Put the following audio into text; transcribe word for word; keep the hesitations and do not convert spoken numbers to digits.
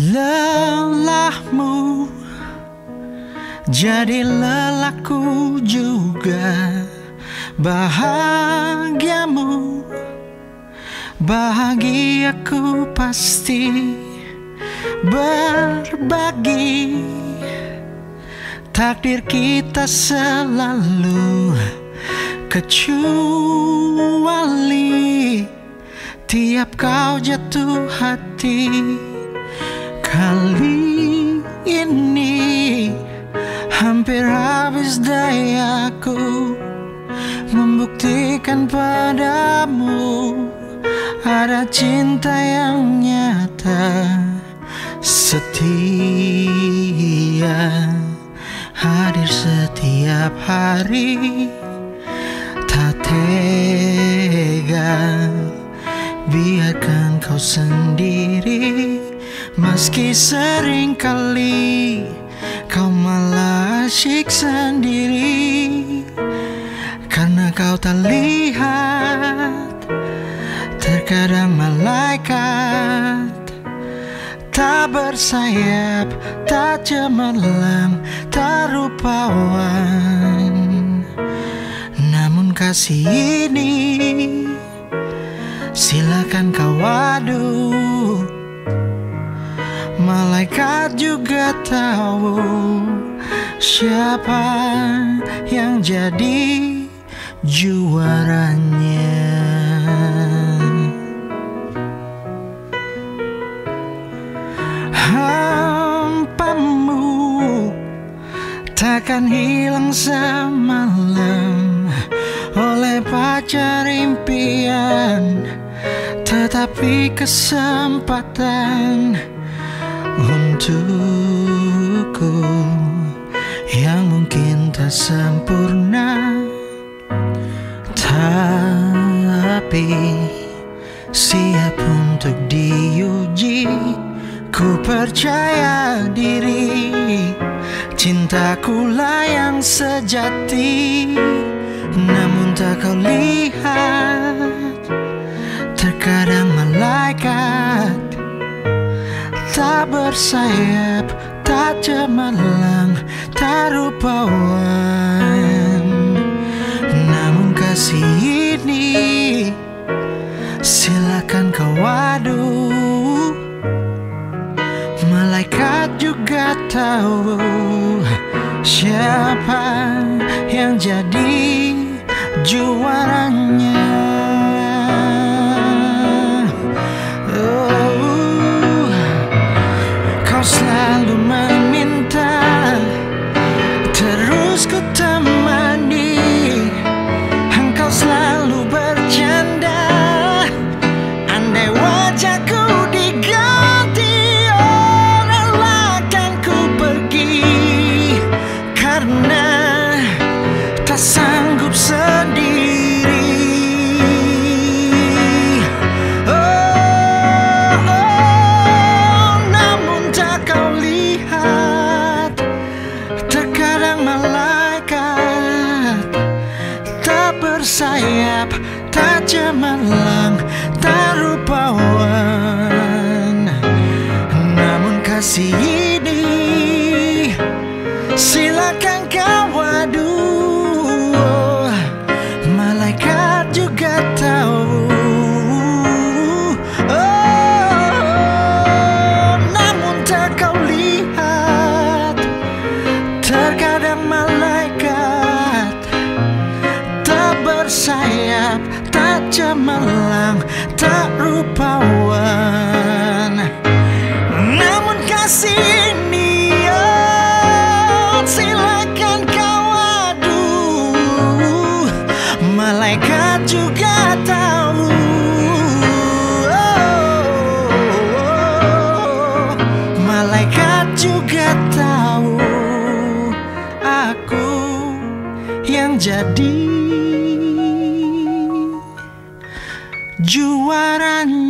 Lelahmu jadi lelahku juga, bahagiamu bahagiaku pasti berbagi. Takdir kita selalu kecuali tiap kau jatuh hati. Kali ini hampir habis dayaku membuktikan padamu ada cinta yang nyata, setia, hadir setiap hari. Tak tega biarkan kau sendiri, meski sering kali kau malah asyik sendiri. Karena kau tak lihat, terkadang malaikat tak bersayap, tak cemerlang, tak rupawan. Namun kasih ini silakan kau adu. Malaikat juga tahu siapa yang jadi juaranya. Hampamu takkan hilang semalam oleh pacar impian, tetapi kesempatan untukku yang mungkin tak sempurna, tapi siap untuk diuji. Ku percaya diri, cintaku lah yang sejati. Namun tak kau lihat, terkadang malaikat tak bersayap, tak cemerlang, tak rupawan. Namun kasih ini silakan kau adu. Malaikat juga tahu siapa yang jadi juaranya. Selalu meminta terus ku temani, engkau selalu bercanda andai wajahku diganti orang akan ku pergi. Karena tak sanggup sendiri. Sayap tak cemerlang, tak rupawan. Namun kasih ini silakan kau adu. Malaikat juga tahu, oh, namun tak kau lihat, terkadang malaikat sayap tak cemerlang, tak rupawan. Namun kasih ini silakan kau adu. Malaikat juga tahu, malaikat juga tahu aku yang jadi juaranya.